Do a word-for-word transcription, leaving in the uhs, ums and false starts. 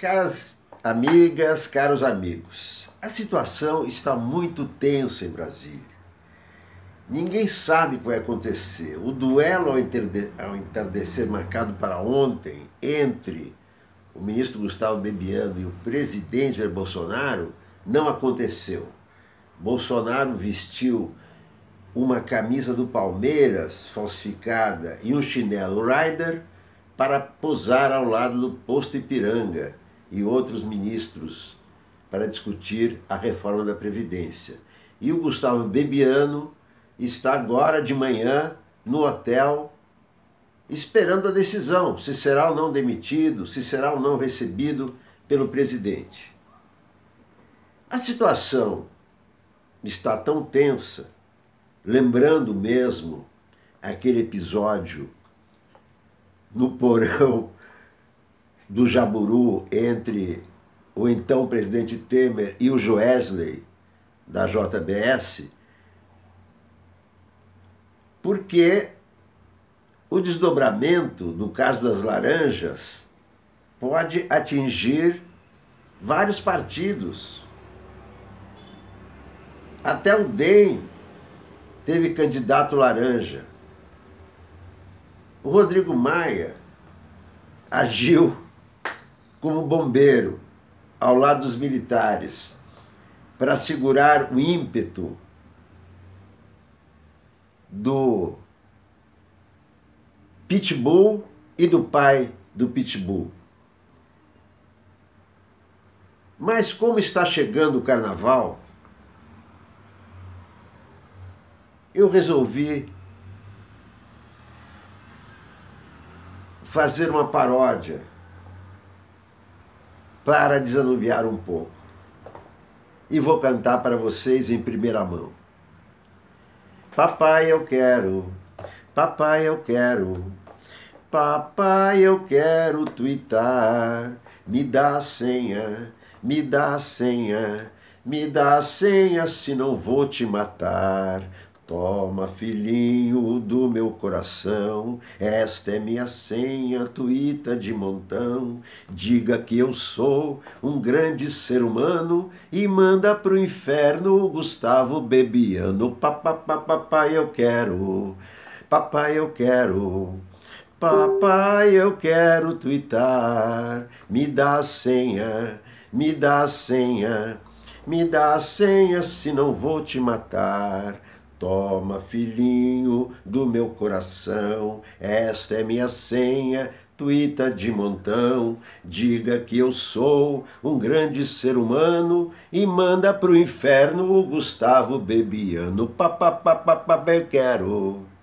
Caras amigas, caros amigos, a situação está muito tensa em Brasília. Ninguém sabe o que vai acontecer. O duelo ao entardecer marcado para ontem entre o ministro Gustavo Bebiano e o presidente Jair Bolsonaro não aconteceu. Bolsonaro vestiu uma camisa do Palmeiras falsificada e um chinelo Rider para posar ao lado do posto Ipiranga e outros ministros para discutir a reforma da Previdência. E o Gustavo Bebiano está agora de manhã no hotel esperando a decisão, se será ou não demitido, se será ou não recebido pelo presidente. A situação está tão tensa, lembrando mesmo aquele episódio no porão do Jaburu entre o então presidente Temer e o Joesley da J B S, porque o desdobramento do caso das laranjas pode atingir vários partidos. Até o D E M teve candidato laranja. O Rodrigo Maia agiu como bombeiro ao lado dos militares para segurar o ímpeto do Pitbull e do pai do Pitbull. Mas como está chegando o carnaval, eu resolvi fazer uma paródia para desanuviar um pouco. E vou cantar para vocês em primeira mão. Papai, eu quero, papai, eu quero, papai, eu quero tuitar. Me dá a senha, me dá a senha, me dá a senha, se não vou te matar. Toma, filhinho do meu coração, esta é minha senha, tuita de montão. Diga que eu sou um grande ser humano e manda pro inferno Gustavo Bebiano. Papapá, papai, eu quero, papai, eu quero, papai, eu quero tuitar. Me dá a senha, me dá a senha, me dá a senha, se não vou te matar. Toma, filhinho do meu coração, esta é minha senha, tuita de montão. Diga que eu sou um grande ser humano e manda pro inferno o Gustavo Bebiano. Papapá, papapá, eu quero.